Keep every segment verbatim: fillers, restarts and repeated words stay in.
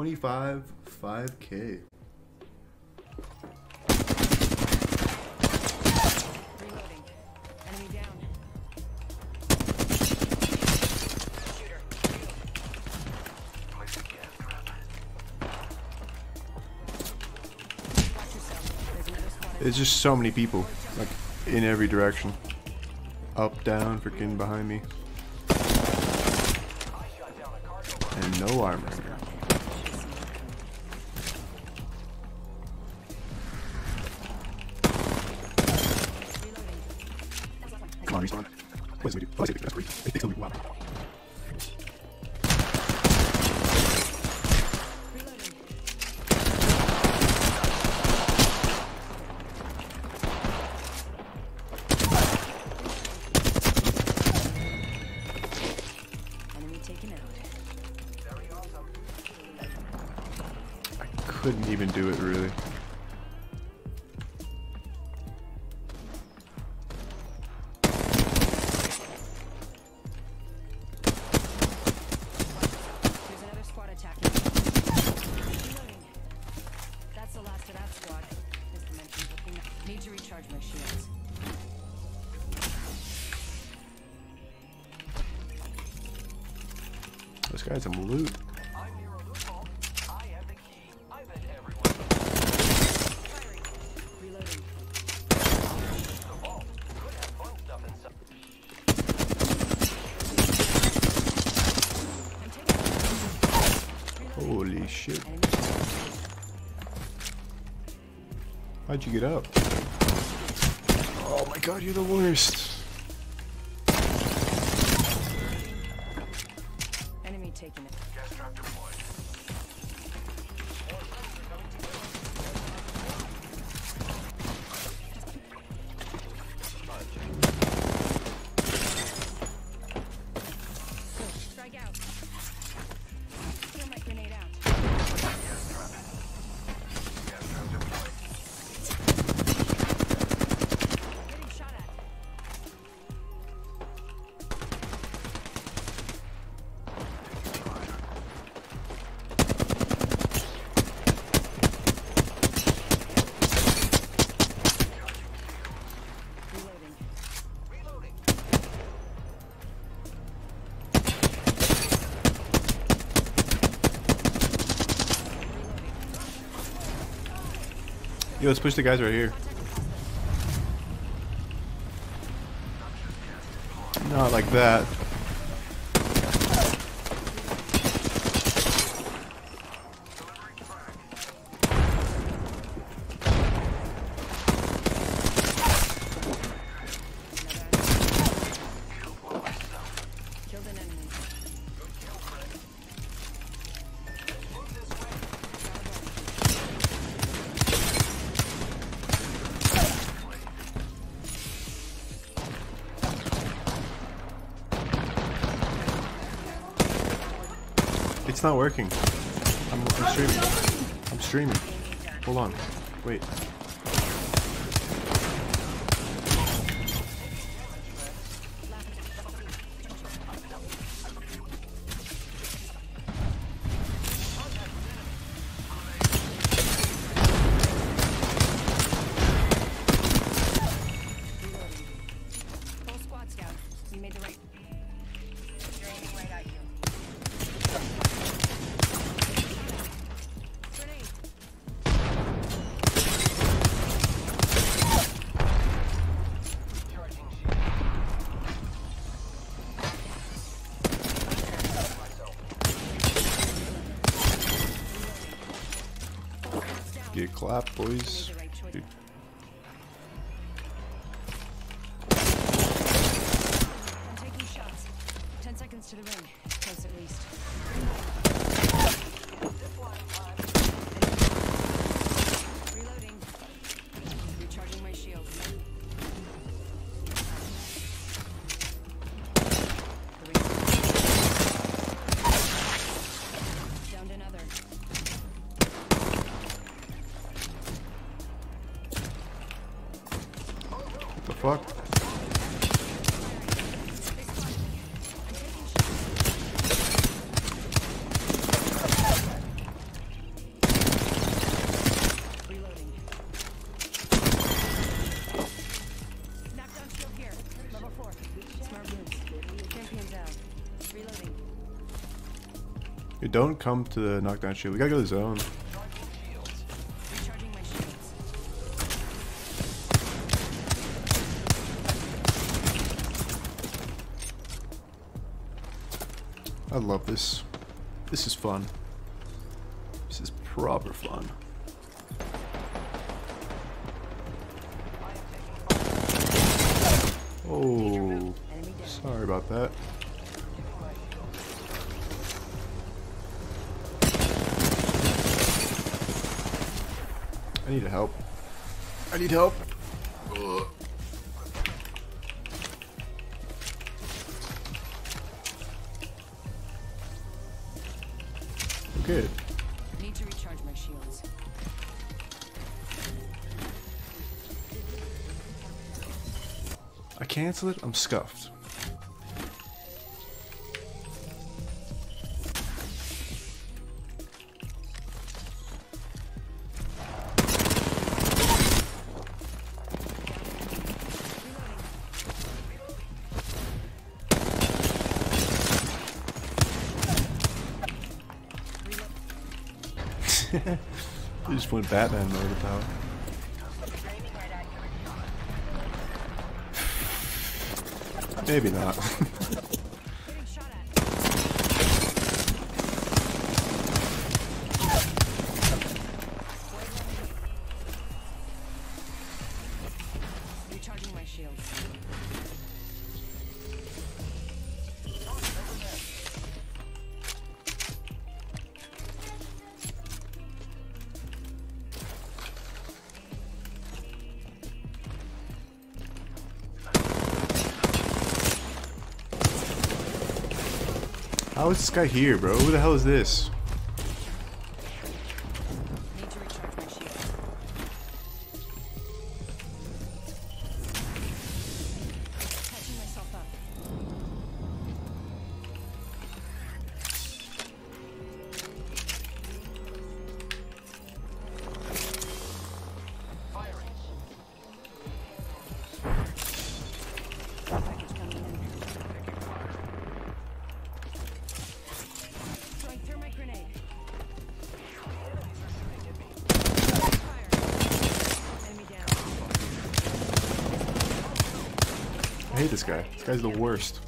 twenty-five, five K. It's just so many people, like, in every direction. Up, down, freaking behind me. And no armor. Come on, respawn. What do we do? Let's take the best. It takes a week. Wow. Couldn't even do it, really. There's another squad attacking. That's the last of that squad. Need to recharge my shields. This guy's some loot. Holy shit. How'd you get up? Oh my god, you're the worst. Enemy taking it. Gas trap deployed. Yo, let's push the guys right here. Not like that. It's not working. I'm, I'm streaming. I'm streaming. Hold on. Wait. Get clapped, boys. Dude. I'm taking shots. Ten seconds to the ring. Close at least. Reloading. Recharging my shield. Downed another. Fuck. don't come to the knockdown shield. We gotta go to the zone. I love this. This is fun. This is proper fun. Oh, sorry about that. I need help. I need help. Ugh. Good. I need to recharge my shields. I cancel it, I'm scuffed. He just went Batman mode about. Maybe not. Recharging my shields. How is this guy here, bro? Who the hell is this? Need to recharge my shield. I hate this guy. This guy's the worst.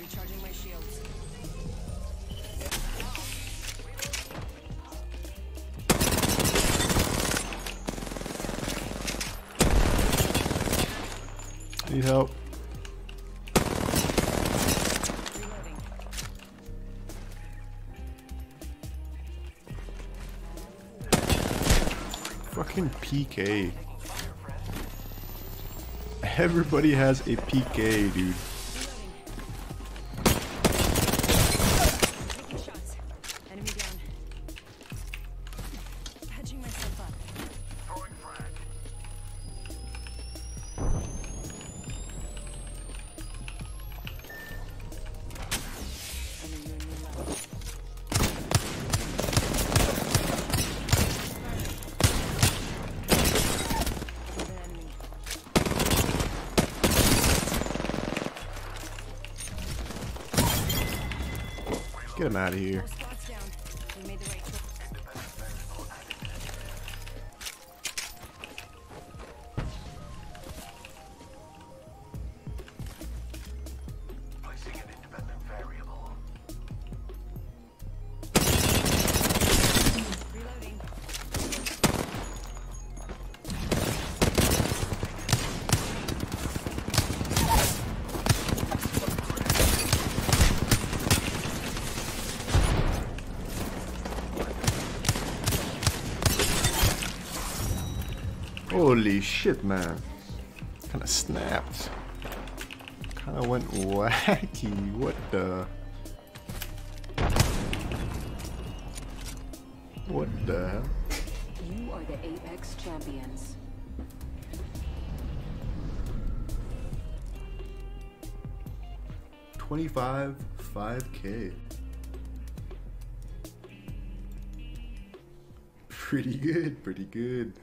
Recharging my shields. Need help. Fucking P K. Everybody has a P K, dude. Get him out of here. Placing an independent variable. Reloading. Holy shit, man. Kinda snapped. Kinda went wacky. What the? What the hell? You are the Apex champions. twenty-five, five K. Pretty good, pretty good.